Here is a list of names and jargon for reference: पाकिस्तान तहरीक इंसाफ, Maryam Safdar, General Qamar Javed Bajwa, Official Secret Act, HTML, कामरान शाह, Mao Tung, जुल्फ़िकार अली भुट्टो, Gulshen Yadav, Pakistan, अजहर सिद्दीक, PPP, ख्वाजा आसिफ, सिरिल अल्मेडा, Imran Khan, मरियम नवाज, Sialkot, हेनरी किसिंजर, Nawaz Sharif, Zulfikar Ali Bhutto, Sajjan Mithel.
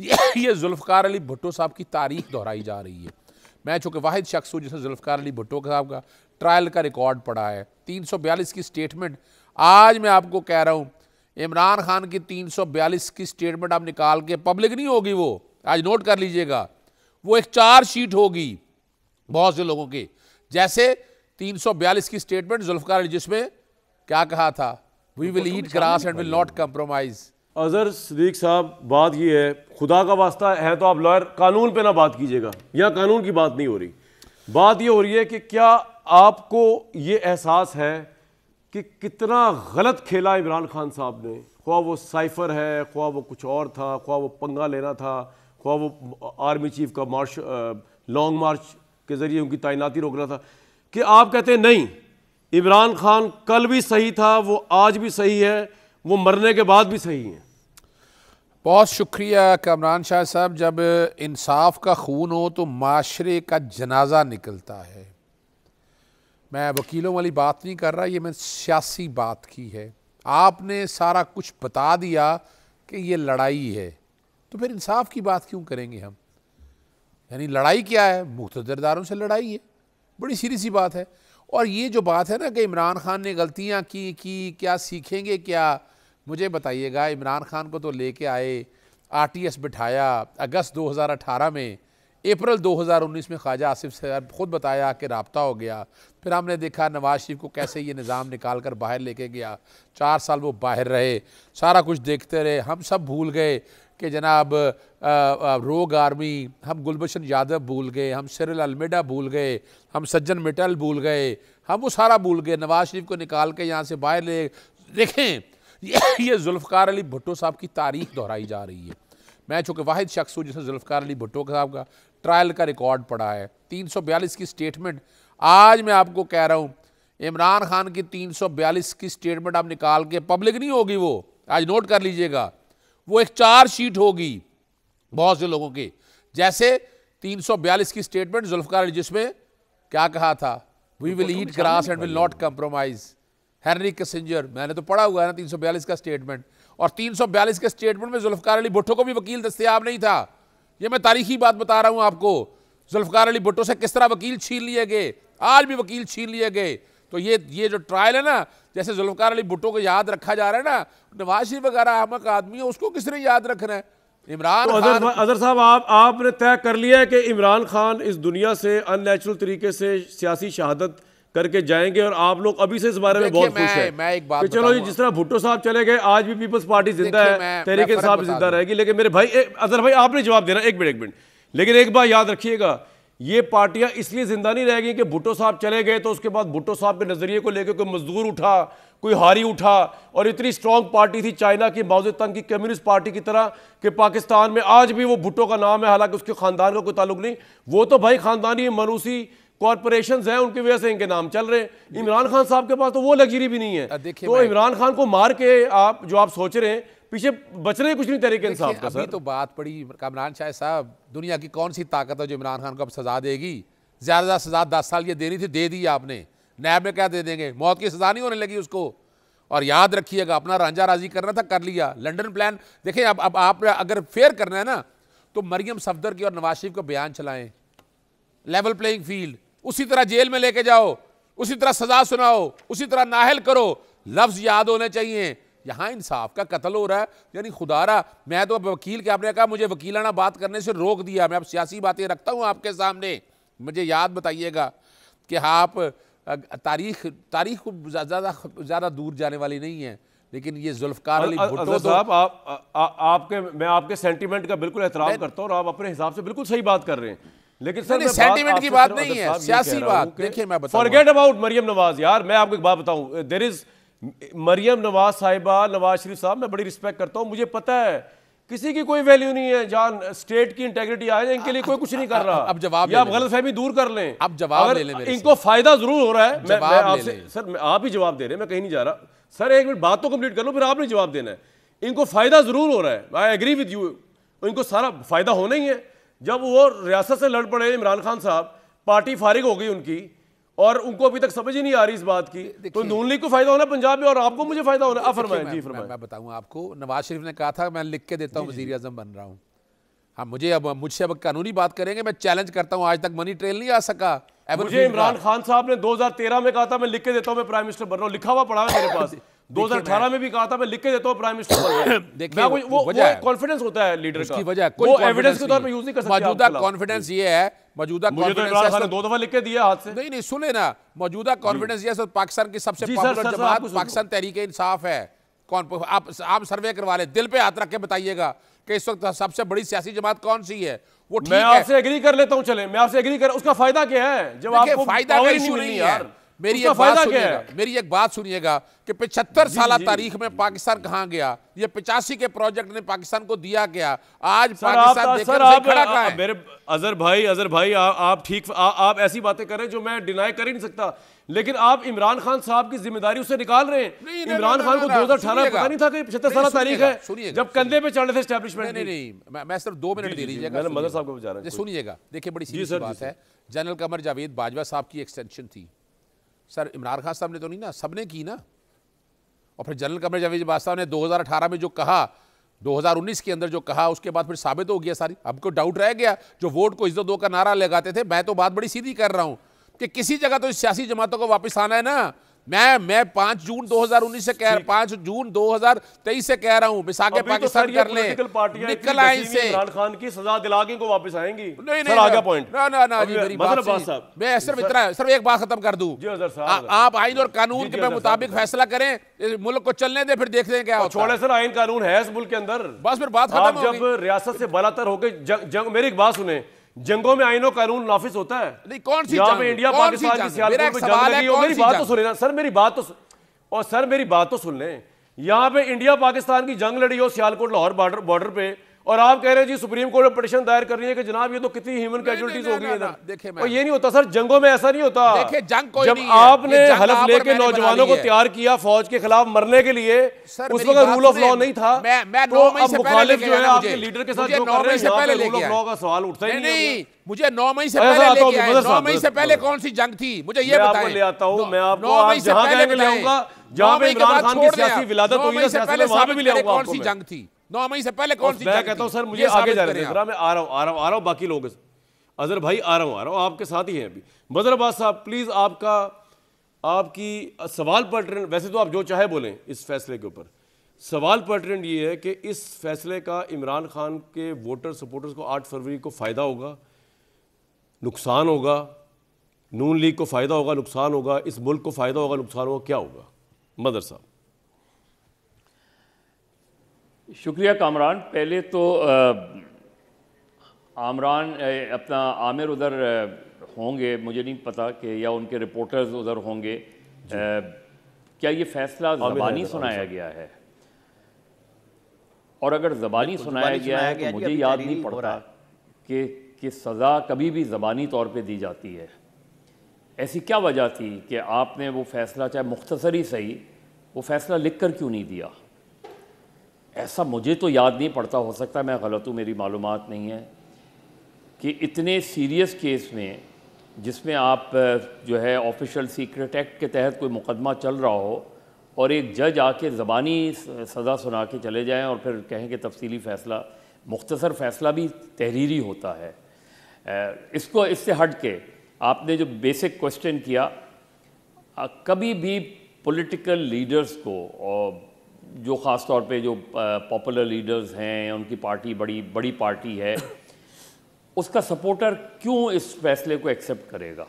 ये जुल्फ़िकार अली भुट्टो साहब की तारीख दोहराई जा रही है। मैं चूँकि वाहिद शख्स हूँ जिसने जुल्फ़िकार अली भुट्टो साहब का ट्रायल का रिकॉर्ड पढ़ा है, 342 की स्टेटमेंट। आज मैं आपको कह रहा हूँ इमरान खान की 342 की स्टेटमेंट आप निकाल के, पब्लिक नहीं होगी वो, आज नोट कर लीजिएगा, वो एक चार्ज शीट होगी बहुत से लोगों के। जैसे 342 की स्टेटमेंट जुल्फ़िकार अली, जिसमें क्या कहा था, we will eat grass and will not compromise. अजहर सिद्दीक साहब, बात ये है, खुदा का वास्ता है तो आप लॉयर कानून पे ना बात कीजिएगा, यहाँ कानून की बात नहीं हो रही, बात ये हो रही है कि क्या आपको ये एहसास है कि कितना गलत खेला इमरान खान साहब ने, ख्वा वो साइफर है, ख्वा वो कुछ और था, ख्वा वो पंगा लेना था, ख्वा वो आर्मी चीफ का मार्च, लॉन्ग मार्च के ज़रिए उनकी तैनाती रोकना था, कि आप कहते हैं नहीं इमरान खान कल भी सही था, वो आज भी सही है, वो मरने के बाद भी सही है। बहुत शुक्रिया कामरान शाह साहब। जब इंसाफ का खून हो तो माशरे का जनाजा निकलता है। मैं वकीलों वाली बात नहीं कर रहा, ये मैं सियासी बात की है। आपने सारा कुछ बता दिया कि ये लड़ाई है, तो फिर इंसाफ की बात क्यों करेंगे हम? यानी लड़ाई क्या है? मुख्तदारों से लड़ाई है, बड़ी सीधी सी बात है। और ये जो बात है ना कि इमरान खान ने गलतियाँ की क्या सीखेंगे क्या, मुझे बताइएगा, इमरान खान को तो लेके आए, आरटीएस बिठाया अगस्त 2018 में, अप्रैल 2019 में ख्वाजा आसिफ साहब खुद बताया कि रबता हो गया। फिर हमने देखा नवाज शरीफ को कैसे ये निज़ाम निकाल कर बाहर लेके गया, 4 साल वो बाहर रहे, सारा कुछ देखते रहे। हम सब भूल गए कि जनाब रोग आर्मी, हम गुलशन यादव भूल गए, हम सिरिल अल्मेडा भूल गए, हम सज्जन मिठल भूल गए, हम वो सारा भूल गए। नवाज शरीफ को निकाल के यहाँ से बाहर ले, देखें ये जुल्फ़िकार अली भुट्टो साहब की तारीख दोहराई जा रही है। मैं चूँकि वाहिद शख्स हूँ जिसने जुल्फ़िकार अली भुट्टो साहब का ट्रायल का रिकॉर्ड पढ़ा है, 342 की स्टेटमेंट। आज मैं आपको कह रहा हूँ इमरान खान की 342 की स्टेटमेंट आप निकाल के, पब्लिक नहीं होगी वो, आज नोट कर लीजिएगा, वो एक चार्ज शीट होगी बहुत से लोगों के। जैसे 342 की स्टेटमेंट जुल्फ़िकार अली, जिसमें क्या कहा था, we will eat grass and will not compromise. हेनरी किसिंजर, मैंने तो पढ़ा हुआ है ना 342 का स्टेटमेंट, और 342 के स्टेटमेंट में जुल्फ़िकार अली भुट्टो को भी वकील दस्तयाब नहीं था। ये मैं तारीखी बात बता रहा हूँ आपको। जुल्फ़िकार अली भुट्टो से किस तरह वकील छीन लिए गए, आज भी वकील छीन लिए गए। तो ये जो ट्रायल है ना, जैसे जुल्फ़िकार अली भुट्टो को याद रखा जा रहा है ना, नवाज शरीफ वगैरह अहमक आदमी है, उसको किसने याद रखना है? इमरान खान। अजहर साहब, आपने तय कर लिया है कि इमरान खान इस दुनिया से अननेचुरल तरीके से सियासी शहादत करके जाएंगे, और आप लोग अभी से इस बारे में बहुत खुश हैं। मैं एक बात, चलो जी, जिस तरह भुट्टो साहब चले गए, आज भी पीपल्स पार्टी जिंदा है, तहरीक साहब जिंदा रहेगी। लेकिन मेरे भाई अजहर भाई, आपने जवाब देना, एक मिनट, लेकिन एक बात याद रखिएगा, ये पार्टियां इसलिए जिंदा नहीं रहेगी कि भुट्टो साहब चले गए तो उसके बाद भुट्टो साहब के नजरिए को लेकर कोई मजदूर उठा, कोई हारी उठा, और इतनी स्ट्रांग पार्टी थी चाइना की, माओ तंग की कम्युनिस्ट पार्टी की तरह, कि पाकिस्तान में आज भी वो भुट्टो का नाम है, हालांकि उसके खानदान का कोई ताल्लुक नहीं। वो तो भाई खानदानी मनूसी कॉर्पोरेशंस हैं, उनकी वजह से इनके नाम चल रहे हैं। इमरान खान साहब के पास तो वो लग्जरी भी नहीं है। तो इमरान खान को मार के आप जो आप सोच रहे हैं, पीछे बच रहे कुछ नहीं तरीके इंसाफ का। अभी तो बात पड़ी कामरान शाह साहब, दुनिया की कौन सी ताकत है जो इमरान खान को अब सजा देगी? ज्यादा सजा 10 साल ये देनी थी, दे दी आपने। नैब में क्या दे देंगे? मौत की सजा नहीं होने लगी उसको। और याद रखिएगा, अपना रांझा राजी करना था, कर लिया। लंदन प्लान देखें, अब आप अगर फेयर करना है ना, तो मरियम सफदर की और नवाज शरीफ का बयान चलाएं, लेवल प्लेइंग फील्ड, उसी तरह जेल में लेके जाओ, उसी तरह सजा सुनाओ, उसी तरह नाहल करो, लफ्ज याद होने चाहिए। यहाँ इंसाफ का कत्ल हो रहा है। यानी खुदारा, मैं तो अब वकील के, आपने कहा मुझे वकीलाना बात करने से रोक दिया, मैं अब सियासी बातें रखता हूँ आपके सामने। मुझे याद बताइएगा कि आप तारीख को ज़्यादा दूर जाने वाली नहीं है, लेकिन ये जुल्फ़िकार अली भुट्टो साहब, आपके, मैं आपके सेंटिमेंट का बिल्कुल एतराफ़ करता हूँ, और आप अपने हिसाब से बिल्कुल सही बात कर रहे हैं। लेकिन सर, सेंटीमेंट की बात नहीं है, सियासी बात। देखिए, मैं बताऊं, फॉरगेट अबाउट मरियम नवाज, यार मैं आपको एक बात बताऊं, देयर इज मरियम नवाज साहिबा, नवाज शरीफ साहब, मैं बड़ी रिस्पेक्ट करता हूं, मुझे पता है किसी की कोई वैल्यू नहीं है। जान स्टेट की इंटेग्रिटी आए, इनके लिए कोई कुछ नहीं कर रहा। अब जवाब ले, आप गलतफहमी दूर कर लें, अब जवाब ले लें। इनको फायदा जरूर हो रहा है। मैं आपसे सर, आप ही जवाब दे रहे हैं, मैं कहीं नहीं जा रहा। सर एक मिनट, बात तो कंप्लीट कर लो, फिर आपने जवाब देना है। इनको फायदा जरूर हो रहा है, आई एग्री विद यू, इनको सारा फायदा होना ही है। जब वो रियासत से लड़ पड़े इमरान खान साहब, पार्टी फारिग हो गई उनकी, और उनको अभी तक समझ ही नहीं आ रही इस बात की। तो नून लीग को फायदा होना पंजाब में, और आपको मुझे फायदा हो रहा है। आप फरमाएं जी, फरमाएं। मैं बताऊं आपको, नवाज शरीफ ने कहा था मैं लिख के देता हूं, वजीर आजम बन रहा हूं। हाँ मुझसे अब कानूनी बात करेंगे। मैं चैलेंज करता हूँ, आज तक मनी ट्रेल नहीं आ सका। मुझे इमरान खान साहब ने 2013 में कहा था मैं लिख के देता हूँ मैं प्राइम मिनिस्टर बन रहा हूँ, लिखा हुआ पड़ा है मेरे पास। 2018 में भी कहा था मैं लिख के देता हूँ प्राइम मिनिस्टर। कॉन्फिडेंस होता है लीडर का, एविडेंस के तौर पर यूज नहीं कर सकते। मौजूदा कॉन्फिडेंस ये है, मौजूदा कॉन्फिडेंस दो दफा लिख के दिया हाथ से। नहीं सुने ना, मौजूदा कॉन्फिडेंस ये पाकिस्तान की सबसे पॉपुलर जमात पाकिस्तान तहरीक इंसाफ है। कौन आप सर्वे करवा ले, दिल पे हाथ रख के बताइएगा कि इस वक्त सबसे बड़ी सियासी जमात कौन सी है। वो ठीक है, मैं आपसे एग्री कर लेता हूं, चले मैं आपसे एग्री कर। उसका फायदा क्या है जब आपको फायदा का इशू नहीं है। मेरी एक बात सुनिएगा कि 75 साल तारीख में पाकिस्तान कहाँ गया? ये 85 के प्रोजेक्ट ने पाकिस्तान को दिया गया। आज पाकिस्तान मेरे अजहर भाई आप ठीक, आप ऐसी बातें करें जो मैं डिनाई कर ही नहीं सकता, लेकिन आप इमरान खान साहब की जिम्मेदारी उससे निकाल रहे हैं। इमरान खान को 2018 पता नहीं था कि 75 साल तारीख है जब कंधे पे चढ़े थे एस्टैब्लिशमेंट। नहीं, मैं सिर्फ 2 मिनट दे दीजिएगा मदर साहब को बता रहा हूं। सुनिएगा, देखिए बड़ी सीधी बात है, जनरल कमर जावेद बाजवा साहब की एक्सटेंशन थी सर, इमरान खान साहब ने तो नहीं ना, सबने की ना। और फिर जनरल कमर जावेद बाजवा साहब ने 2018 में जो कहा, 2019 के अंदर जो कहा, उसके बाद फिर साबित हो गया सारी। हमको डाउट रह गया जो वोट को इज्जत दो का नारा लगाते थे। मैं तो बात बड़ी सीधी कर रहा हूँ कि किसी जगह तो इस सियासी जमातों को वापस आना है ना। मैं 5 जून 2019 से कह 5 जून 2023 से कह रहा हूँ, बिसाके पाकिस्तान कर ले, निकल आए इनसे। इमरान खान की सजा दिलाके को वापस आएंगी। नहीं आगे पॉइंट मैं सिर्फ इतना है, सिर्फ एक बात खत्म कर दूं। आप आइन और कानून के मुताबिक फैसला करें, मुल्क को चलने दे, फिर देख लें क्या होता है। छोड़े सर, आइन कानून है इस मुल्क के अंदर, बस फिर बात खत्म होगी। जब रियासत से बलातर होकर, मेरी एक बात सुने, जंगों में आइनो कानून नाफिज होता है। नहीं, कौन सी जंग? इंडिया पाकिस्तान की सियालकोट में जंग लगी हो। मेरी बात तो सुने ना सर, मेरी बात तो सुन लें। यहाँ पे इंडिया पाकिस्तान की जंग लड़ी हो सियालकोट लाहौर बॉर्डर पे, और आप कह रहे हैं जी सुप्रीम कोर्ट में पिटीशन दायर कर रही है कि जनाब ये तो कितनी ह्यूमन कैजुअलिटीज हो गई है। देखिए और ये नहीं होता सर, जंगों में ऐसा नहीं होता। देखिए जंग कोई नहीं है, आपने हलफ लेके नौजवानों को तैयार किया फौज के खिलाफ मरने के लिए, उस वक्त रूल ऑफ लॉ नहीं था। लीडर के साथ रूल ऑफ लॉ का सवाल उठता ही नहीं। मुझे 9 मई से पहले, 9 मई से पहले कौन सी जंग थी मुझे ये बताएं। ले आता हूं मैं आपको, आप जहां जाएंगे ले आऊंगा, जहां पे इमरान खान की सियासी विलादत हुई है सियासत, वहां पे भी ले आऊंगा। कौन सी जंग थी 9 मई से पहले? कौन सी? मैं कहता हूं सर मुझे आगे जा रहे हैं, मैं आ रहा हूं बाकी लोग। अजहर भाई आ रहा हूं आपके साथ ही हैं अभी। मजरबाज साहब प्लीज आपका, आपकी सवाल पर्टिनेंट, वैसे तो आप जो चाहे बोलें इस फैसले के ऊपर, सवाल पर्टिनेंट ये है कि इस फैसले का इमरान खान के वोटर सपोर्टर्स को 8 फरवरी को फायदा होगा, नुकसान होगा? नून लीग को फायदा होगा, नुकसान होगा? इस मुल्क को फायदा होगा, नुकसान होगा? क्या होगा? मदर साहब। शुक्रिया कामरान। पहले तो आमिर उधर होंगे, मुझे नहीं पता कि, या उनके रिपोर्टर्स उधर होंगे। क्या ये फैसला ज़बानी सुनाया गया है? और अगर ज़बानी सुनाया गया है तो मुझे याद नहीं पड़ता कि सज़ा कभी भी ज़बानी तौर पे दी जाती है। ऐसी क्या वजह थी कि आपने वो फैसला, चाहे मुख्तसर ही सही, वो फैसला लिख कर क्यों नहीं दिया? ऐसा मुझे तो याद नहीं पड़ता, हो सकता मैं गलत हूँ, मेरी मालूमात नहीं है कि इतने सीरियस केस में जिसमें आप जो है ऑफिशियल सीक्रेट एक्ट के तहत कोई मुकदमा चल रहा हो और एक जज आके ज़बानी सज़ा सुना के चले जाएं और फिर कहें कि तफसीली फ़ैसला। मुख्तसर फ़ैसला भी तहरीरी होता है। इसको इससे हट के आपने जो बेसिक क्वेश्चन किया, कभी भी पॉलिटिकल लीडर्स को, और जो ख़ास तौर पे जो पॉपुलर लीडर्स हैं, उनकी पार्टी बड़ी पार्टी है, उसका सपोर्टर क्यों इस फैसले को एक्सेप्ट करेगा?